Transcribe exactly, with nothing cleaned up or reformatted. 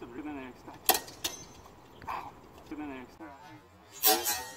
That's a bit of an extra.